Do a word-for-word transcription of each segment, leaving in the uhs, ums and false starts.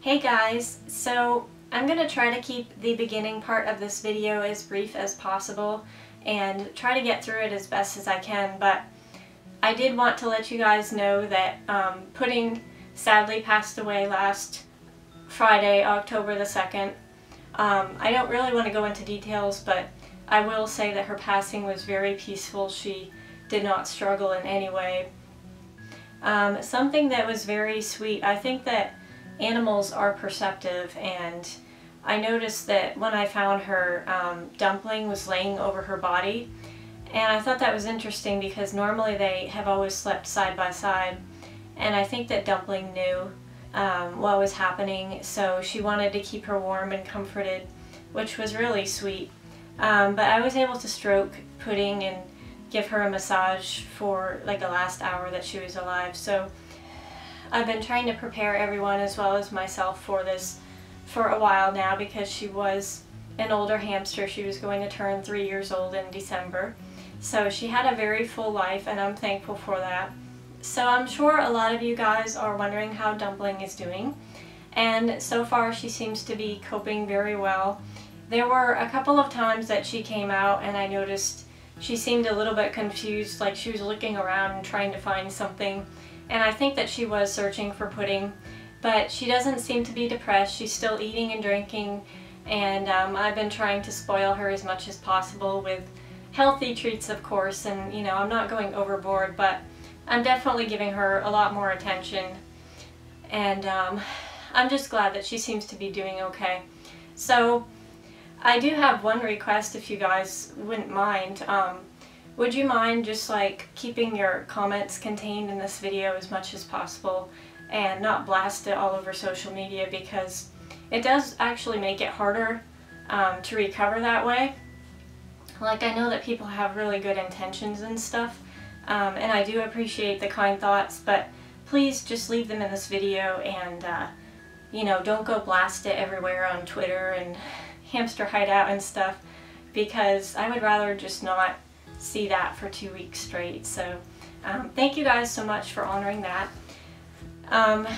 Hey guys, so I'm going to try to keep the beginning part of this video as brief as possible and try to get through it as best as I can, but I did want to let you guys know that um, Pudding sadly passed away last Friday, October the second. Um, I don't really want to go into details, but I will say that her passing was very peaceful. She did not struggle in any way. Um, something that was very sweet, I think that animals are perceptive, and I noticed that when I found her, um, Dumpling was laying over her body, and I thought that was interesting because normally they have always slept side by side, and I think that Dumpling knew um, what was happening, so she wanted to keep her warm and comforted, which was really sweet. Um, but I was able to stroke Pudding and give her a massage for like the last hour that she was alive, so I've been trying to prepare everyone as well as myself for this for a while now because she was an older hamster. She was going to turn three years old in December. So she had a very full life, and I'm thankful for that. So I'm sure a lot of you guys are wondering how Dumpling is doing. And so far she seems to be coping very well. There were a couple of times that she came out and I noticed she seemed a little bit confused, like she was looking around and trying to find something. And I think that she was searching for Pudding, but she doesn't seem to be depressed. She's still eating and drinking, and um, I've been trying to spoil her as much as possible with healthy treats, of course, and you know, I'm not going overboard, but I'm definitely giving her a lot more attention, and um, I'm just glad that she seems to be doing okay. So I do have one request, if you guys wouldn't mind. Um, Would you mind just like keeping your comments contained in this video as much as possible and not blast it all over social media, because it does actually make it harder um, to recover that way. Like, I know that people have really good intentions and stuff, um, and I do appreciate the kind thoughts, but please just leave them in this video and uh, you know, don't go blast it everywhere on Twitter and Hamster Hideout and stuff, because I would rather just not see that for two weeks straight. So um, thank you guys so much for honoring that. Um,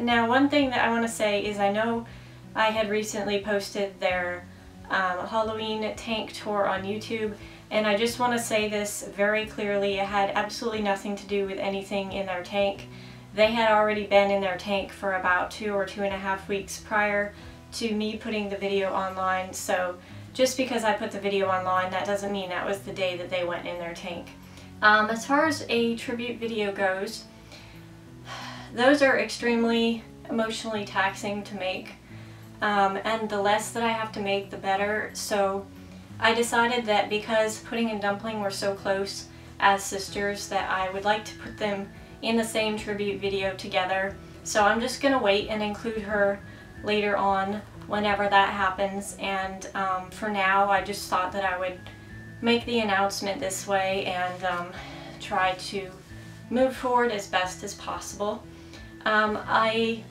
now, one thing that I want to say is I know I had recently posted their um, Halloween tank tour on YouTube, and I just want to say this very clearly. It had absolutely nothing to do with anything in their tank. They had already been in their tank for about two or two and a half weeks prior to me putting the video online, so just because I put the video online, that doesn't mean that was the day that they went in their tank. Um, as far as a tribute video goes, those are extremely emotionally taxing to make, um, and the less that I have to make, the better. So I decided that because Pudding and Dumpling were so close as sisters, that I would like to put them in the same tribute video together. So I'm just gonna wait and include her later on, whenever that happens, and um, for now I just thought that I would make the announcement this way and um, try to move forward as best as possible. Um, I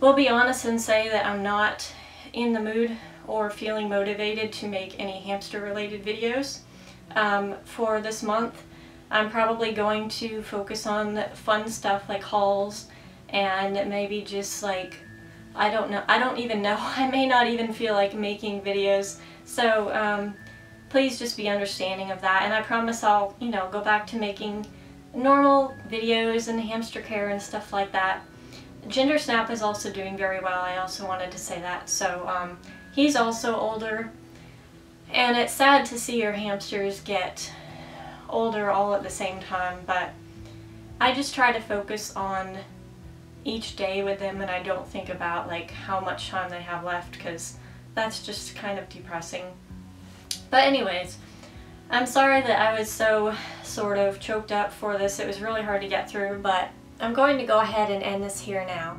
will be honest and say that I'm not in the mood or feeling motivated to make any hamster related videos um, for this month. I'm probably going to focus on fun stuff like hauls and maybe just like I don't know. I don't even know. I may not even feel like making videos. So um, please just be understanding of that. And I promise I'll, you know, go back to making normal videos and hamster care and stuff like that. Gendersnap is also doing very well. I also wanted to say that. So um, he's also older, and it's sad to see your hamsters get older all at the same time. But I just try to focus on each day with them, and I don't think about like how much time they have left, because that's just kind of depressing. But anyways, I'm sorry that I was so sort of choked up for this. It was really hard to get through, but I'm going to go ahead and end this here now.